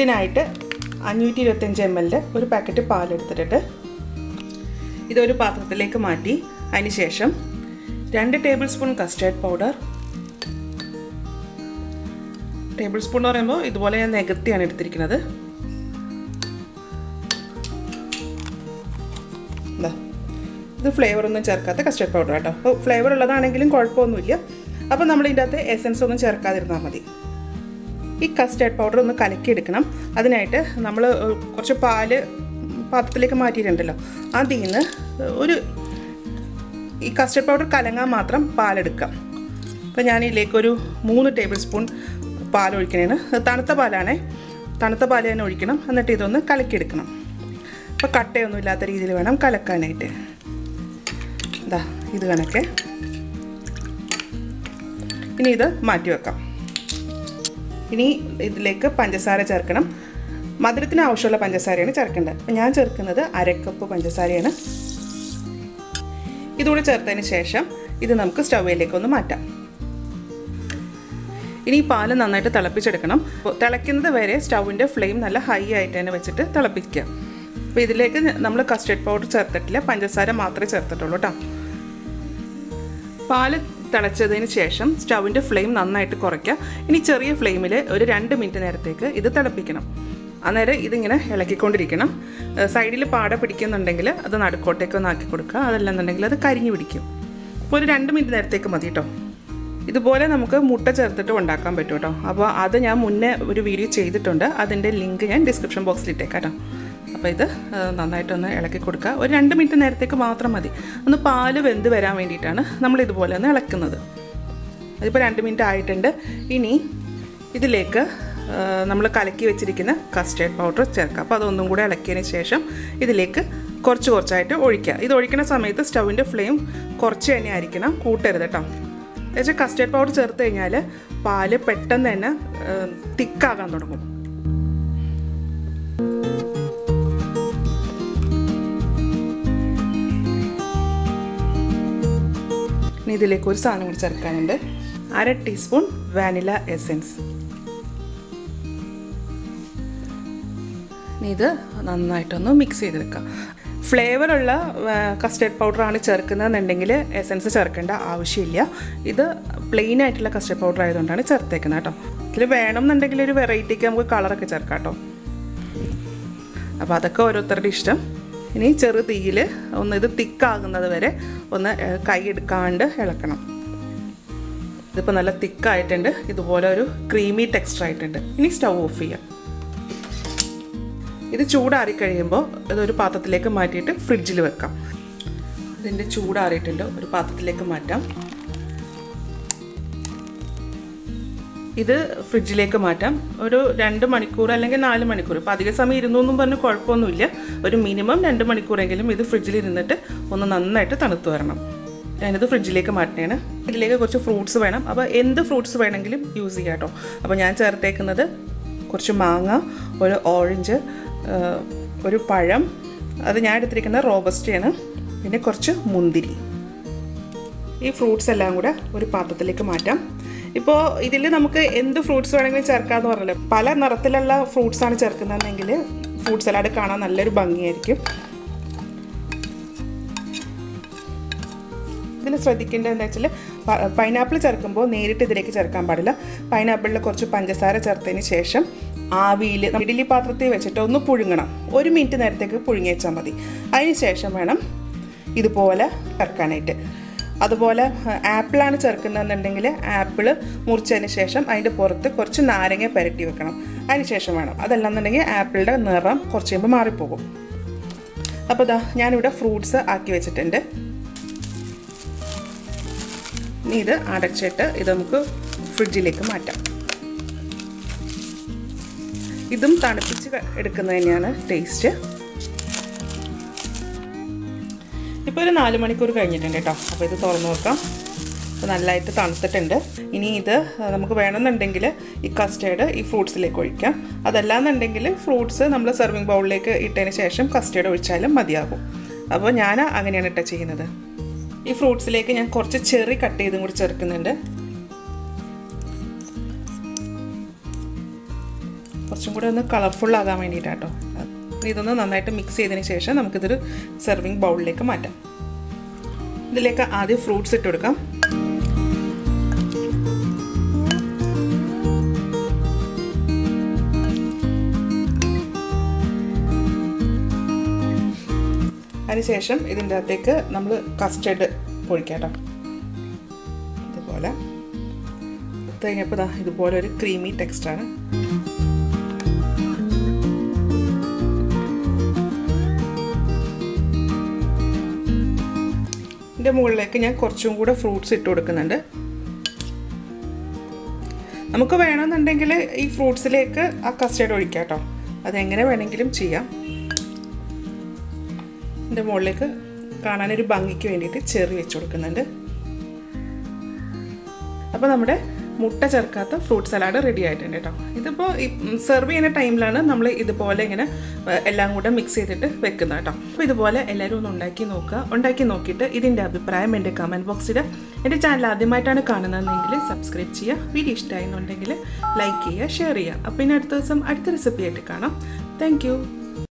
ഇതിനായിട്ട് 525 ml ഒരു packet പാൽ എടുത്തിട്ടുണ്ട്. ഇതൊരു പാത്രത്തിലേക്ക് മാറ്റി അതിനുശേഷം 2 tablespoon custard powder. Tablespoon എന്ന് പറയുമ്പോൾ ഇതുപോലെ ഞാൻ നികത്തിയാണ് എടുത്തിരിക്കുന്നത്. ഇത് ഫ്ലേവർ ഒന്നും ചേർക്കാത്ത കസ്റ്റേർഡ് പൗഡർ കേട്ടോ. അപ്പോൾ ഫ്ലേവർ ഉള്ളതാണെങ്കിലും കുഴപ്പമൊന്നുമില്ല. അപ്പോൾ നമ്മൾ ഇതിൻ്റെ അകത്ത് എസൻസ് ഒന്നും ചേർക്കാതിരുന്നാൽ മതി. ഈ കസ്റ്റേർഡ് പൗഡർ ഒന്ന് കലക്കിയെടുക്കണം. അതിനായിട്ട് നമ്മൾ കുറച്ച് പാല് പാത്രത്തിലേക്ക് മാറ്റിയിട്ടുണ്ടല്ലോ, അതിൽ നിന്ന് ഒരു ഈ കസ്റ്റേർഡ് പൗഡർ കലങ്ങാൻ മാത്രം പാലെടുക്കാം. അപ്പോൾ ഞാൻ ഇതിലേക്കൊരു 3 tablespoon പാലൊഴിക്കണേന്. തണുത്ത പാലാണേ, തണുത്ത പാൽ തന്നെ ഒഴിക്കണം. എന്നിട്ട് ഇതൊന്ന് കലക്കിയെടുക്കണം. അപ്പോൾ കട്ടയൊന്നും ഇല്ലാത്ത രീതിയിൽ വേണം കലക്കാനായിട്ട്. ഇതാ ഇത് കണക്കെ. ഇനി ഇത് മാറ്റി വെക്കാം. ഇനി ഇതിലേക്ക് പഞ്ചസാര ചേർക്കണം. മധുരത്തിന് ആവശ്യമുള്ള പഞ്ചസാരയാണ് ചേർക്കേണ്ടത്. അപ്പം ഞാൻ ചേർക്കുന്നത് 1/2 കപ്പ് പഞ്ചസാരയാണ്. ഇതുകൂടി ചേർത്തതിന് ശേഷം ഇത് നമുക്ക് സ്റ്റൗവിലേക്കൊന്ന് മാറ്റാം. ഇനി പാല് നന്നായിട്ട് തിളപ്പിച്ചെടുക്കണം. തിളയ്ക്കുന്നത് വരെ സ്റ്റൗവിൻ്റെ ഫ്ലെയിം നല്ല ഹൈ ആയിട്ട് തന്നെ വെച്ചിട്ട് തിളപ്പിക്കുക. അപ്പോൾ ഇതിലേക്ക് നമ്മൾ കസ്റ്റേർഡ് പൗഡർ ചേർത്തിട്ടില്ല, പഞ്ചസാര മാത്രമേ ചേർത്തിട്ടുള്ളൂ കേട്ടോ. പാല് തിളച്ചതിന് ശേഷം സ്റ്റൗവിൻ്റെ ഫ്ലെയിം നന്നായിട്ട് കുറയ്ക്കുക. ഇനി ചെറിയ ഫ്ലെയിമിൽ ഒരു 2 മിനിറ്റ് നേരത്തേക്ക് ഇത് തിളപ്പിക്കണം. അന്നേരം ഇതിങ്ങനെ ഇളക്കിക്കൊണ്ടിരിക്കണം. സൈഡിൽ പാട പിടിക്കുന്നുണ്ടെങ്കിൽ അത് നടുക്കോട്ടേക്കൊന്ന് ആക്കി കൊടുക്കുക. അതല്ലെന്നുണ്ടെങ്കിൽ അത് കരിഞ്ഞു പിടിക്കും. അപ്പോൾ ഒരു 2 മിനിറ്റ് നേരത്തേക്ക് മതി കേട്ടോ. ഇതുപോലെ നമുക്ക് മുട്ട ചേർത്തിട്ട് ഉണ്ടാക്കാൻ പറ്റും കേട്ടോ. അപ്പോൾ അത് ഞാൻ മുന്നേ ഒരു വീഡിയോ ചെയ്തിട്ടുണ്ട്. അതിൻ്റെ ലിങ്ക് ഞാൻ ഡിസ്ക്രിപ്ഷൻ ബോക്സിൽ ഇട്ടേക്കാം. അപ്പോൾ ഇത് നന്നായിട്ടൊന്ന് ഇളക്കി കൊടുക്കുക. ഒരു 2 മിനിറ്റ് നേരത്തേക്ക് മാത്രം മതി. ഒന്ന് പാല് വെന്ത് വരാൻ വേണ്ടിയിട്ടാണ് നമ്മൾ ഇതുപോലെ ഒന്ന് ഇളക്കുന്നത്. അതിപ്പോൾ 2 മിനിറ്റ് ആയിട്ടുണ്ട്. ഇനി ഇതിലേക്ക് നമ്മൾ കലക്കി വെച്ചിരിക്കുന്ന കസ്റ്റേർഡ് പൗഡർ ചേർക്കുക. അപ്പോൾ അതൊന്നും കൂടെ ഇളക്കിയതിന് ശേഷം ഇതിലേക്ക് കുറച്ച് കുറച്ചായിട്ട് ഒഴിക്കുക. ഇത് ഒഴിക്കുന്ന സമയത്ത് സ്റ്റൗവിൻ്റെ ഫ്ലെയിം കുറച്ച് തന്നെ ആയിരിക്കണം, കൂട്ടരുത് കേട്ടോ. എന്നുവെച്ചാൽ കസ്റ്റേർഡ് പൗഡർ ചേർത്ത് കഴിഞ്ഞാൽ പാല് പെട്ടെന്ന് തന്നെ തിക്കാകാൻ തുടങ്ങും. ഇനി ഇതിലേക്ക് ഒരു സാധനം കൂടി ചേർക്കാനുണ്ട്. 1/2 ടീസ്പൂൺ വാനില എസൻസ്. ഇനി ഇത് നന്നായിട്ടൊന്ന് മിക്സ് ചെയ്തെടുക്കാം. ഫ്ലേവറുള്ള കസ്റ്റേർഡ് പൗഡറാണ് ചേർക്കുന്നതെന്നുണ്ടെങ്കിൽ എസൻസ് ചേർക്കേണ്ട ആവശ്യമില്ല. ഇത് പ്ലെയിൻ ആയിട്ടുള്ള കസ്റ്റേർഡ് പൗഡർ ആയതുകൊണ്ടാണ് ചേർത്തേക്കുന്നത് കേട്ടോ. ഇതിൽ വേണമെന്നുണ്ടെങ്കിൽ ഒരു വെറൈറ്റിക്ക് നമുക്ക് കളറൊക്കെ ചേർക്കാം കേട്ടോ. അപ്പോൾ അതൊക്കെ ഓരോരുത്തരുടെ ഇഷ്ടം. ഇനി ചെറു തീയിൽ ഒന്ന് ഇത് തിക്കാകുന്നത് വരെ ഒന്ന് കൈ എടുക്കാണ്ട് ഇളക്കണം. ഇതിപ്പോൾ നല്ല തിക്കായിട്ടുണ്ട്. ഇതുപോലെ ഒരു ക്രീമി ടെക്സ്ചർ ആയിട്ടുണ്ട്. ഇനി സ്റ്റൗ ഓഫ് ചെയ്യാം. ഇത് ചൂടാറി കഴിയുമ്പോൾ ഇതൊരു പാത്രത്തിലേക്ക് മാറ്റിയിട്ട് ഫ്രിഡ്ജിൽ വെക്കാം. ഇതിൻ്റെ ചൂടാറിയിട്ടുണ്ട്, ഒരു പാത്രത്തിലേക്ക് മാറ്റാം. ഇത് ഫ്രിഡ്ജിലേക്ക് മാറ്റാം ഒരു 2 മണിക്കൂർ അല്ലെങ്കിൽ 4 മണിക്കൂർ. ഇപ്പോൾ അധിക സമയം ഇരുന്നൊന്നും പറഞ്ഞ് കുഴപ്പമൊന്നുമില്ല. ഒരു മിനിമം 2 മണിക്കൂറെങ്കിലും ഇത് ഫ്രിഡ്ജിൽ ഇരുന്നിട്ട് ഒന്ന് നന്നായിട്ട് തണുത്ത് വരണം. ഞാനിത് ഫ്രിഡ്ജിലേക്ക് മാറ്റണേണ്. ഇതിലേക്ക് കുറച്ച് ഫ്രൂട്ട്സ് വേണം. അപ്പോൾ എന്ത് ഫ്രൂട്ട്സ് വേണമെങ്കിലും യൂസ് ചെയ്യാം കേട്ടോ. അപ്പോൾ ഞാൻ ചേർത്തേക്കുന്നത് കുറച്ച് മാങ്ങ, ഒരു ഓറഞ്ച്, ഒരു പഴം, അത് ഞാൻ എടുത്തിരിക്കുന്ന റോബസ്റ്റയാണ്, പിന്നെ കുറച്ച് മുന്തിരി. ഈ ഫ്രൂട്ട്സ് എല്ലാം കൂടെ ഒരു പാത്രത്തിലേക്ക് മാറ്റാം. ഇപ്പോൾ ഇതിൽ നമുക്ക് എന്ത് ഫ്രൂട്ട്സ് വേണമെങ്കിലും ചേർക്കാമെന്ന് പറഞ്ഞല്ലോ. പല നിറത്തിലുള്ള ഫ്രൂട്ട്സാണ് ചേർക്കുന്നതെങ്കിൽ ഫ്രൂട്ട് സലാഡ് കാണാൻ നല്ലൊരു ഭംഗിയായിരിക്കും. ഇതിൽ ശ്രദ്ധിക്കേണ്ടത് എന്താ വെച്ചാൽ പൈനാപ്പിൾ ചേർക്കുമ്പോൾ നേരിട്ട് ഇതിലേക്ക് ചേർക്കാൻ പാടില്ല. പൈനാപ്പിളിൽ കുറച്ച് പഞ്ചസാര ചേർത്തതിന് ശേഷം ആവിയിൽ ഇഡ്ഡലി പാത്രത്തിൽ വെച്ചിട്ട് ഒന്ന് പുഴുങ്ങണം. 1 മിനിറ്റ് നേരത്തേക്ക് പുഴുങ്ങി വെച്ചാൽ മതി. അതിന് ശേഷം വേണം ഇതുപോലെ ചേർക്കാനായിട്ട്. അതുപോലെ ആപ്പിളാണ് ചേർക്കുന്നതെന്നുണ്ടെങ്കിൽ ആപ്പിൾ മുറിച്ചതിന് ശേഷം അതിൻ്റെ പുറത്ത് കുറച്ച് നാരങ്ങ പുരട്ടി വെക്കണം. അതിന് ശേഷം വേണം. അതല്ലാന്നുണ്ടെങ്കിൽ ആപ്പിളിൻ്റെ നിറം കുറച്ച് കഴിയുമ്പോൾ മാറിപ്പോകും. അപ്പോൾ ഇതാ ഞാനിവിടെ ഫ്രൂട്ട്സ് ആക്കി വെച്ചിട്ടുണ്ട്. ഇനി ഇത് അടച്ചിട്ട് ഇത് നമുക്ക് ഫ്രിഡ്ജിലേക്ക് മാറ്റാം. ഇതും തണുപ്പിച്ച് എടുക്കുന്നത് തന്നെയാണ് ടേസ്റ്റ്. ഇപ്പോൾ ഒരു 4 മണിക്കൂർ കഴിഞ്ഞിട്ടുണ്ട് കേട്ടോ. അപ്പോൾ ഇത് തുറന്ന് നോക്കാം. അപ്പോൾ നല്ലതായിട്ട് തണുത്തിട്ടുണ്ട്. ഇനി ഇത് നമുക്ക് വേണമെന്നുണ്ടെങ്കിൽ ഈ കസ്റ്റേർഡ് ഈ ഫ്രൂട്ട്സിലേക്ക് ഒഴിക്കാം. അതല്ലാന്നുണ്ടെങ്കിൽ ഫ്രൂട്ട്സ് നമ്മൾ സെർവിങ് ബൗളിലേക്ക് ഇട്ടതിന് ശേഷം കസ്റ്റേർഡ് ഒഴിച്ചാലും മതിയാകും. അപ്പോൾ ഞാൻ അങ്ങനെയാണ് കേട്ടോ ചെയ്യുന്നത്. ഈ ഫ്രൂട്ട്സിലേക്ക് ഞാൻ കുറച്ച് ചെറി കട്ട് ചെയ്തും കൂടി ചേർക്കുന്നുണ്ട്. കുറച്ചും കൂടി ഒന്ന് കളർഫുൾ ആകാൻ വേണ്ടിയിട്ടാണ് കേട്ടോ. ഇതൊന്ന് നന്നായിട്ട് മിക്സ് ചെയ്തതിന് ശേഷം നമുക്കിതൊരു സെർവിങ് ബൗളിലേക്ക് മാറ്റാം. ഇതിലേക്ക് ആദ്യം ഫ്രൂട്ട്സ് ഇട്ട് കൊടുക്കാം. അതിനുശേഷം ഇതിൻ്റെ അകത്തേക്ക് നമ്മൾ കസ്റ്റഡ് പൊഴിക്കാം കേട്ടോ. ഇതുപോലെ ഇട്ട് കഴിഞ്ഞപ്പോൾ ഇതുപോലെ ഒരു ക്രീമി ടെക്സ്റ്റാണ്. ഇതിൻ്റെ മുകളിലേക്ക് ഞാൻ കുറച്ചും കൂടെ ഫ്രൂട്ട്സ് ഇട്ട് കൊടുക്കുന്നുണ്ട്. നമുക്ക് വേണമെന്നുണ്ടെങ്കിൽ ഈ ഫ്രൂട്ട്സിലേക്ക് ആ കസ്റ്റഡ് ഒഴിക്കാം കേട്ടോ. അതെങ്ങനെ വേണമെങ്കിലും ചെയ്യാം. ഇതിൻ്റെ മുകളിലേക്ക് കാണാനൊരു ഭംഗിക്ക് വേണ്ടിയിട്ട് ചെറി വെച്ച് കൊടുക്കുന്നുണ്ട്. അപ്പോൾ നമ്മുടെ മുട്ട ചേർക്കാത്ത ഫ്രൂട്ട് സലാഡ് റെഡി ആയിട്ടുണ്ട് കേട്ടോ. ഇതിപ്പോൾ സെർവ് ചെയ്യുന്ന ടൈമിലാണ് നമ്മൾ ഇതുപോലെ ഇങ്ങനെ എല്ലാം കൂടെ മിക്സ് ചെയ്തിട്ട് വെക്കുന്നത് കേട്ടോ. അപ്പോൾ ഇതുപോലെ എല്ലാവരും ഒന്ന് ഉണ്ടാക്കി നോക്കുക. ഉണ്ടാക്കി നോക്കിയിട്ട് ഇതിൻ്റെ അഭിപ്രായം എൻ്റെ കമൻറ്റ് ബോക്സിൽ. എൻ്റെ ചാനൽ ആദ്യമായിട്ടാണ് കാണുന്നതെങ്കിൽ സബ്സ്ക്രൈബ് ചെയ്യുക. വീഡിയോ ഇഷ്ടമായിരുന്നുണ്ടെങ്കിൽ ലൈക്ക് ചെയ്യുക, ഷെയർ ചെയ്യുക. അപ്പോൾ ഇനി അടുത്ത ദിവസം അടുത്ത റെസിപ്പി ആയിട്ട് കാണാം. Thank U.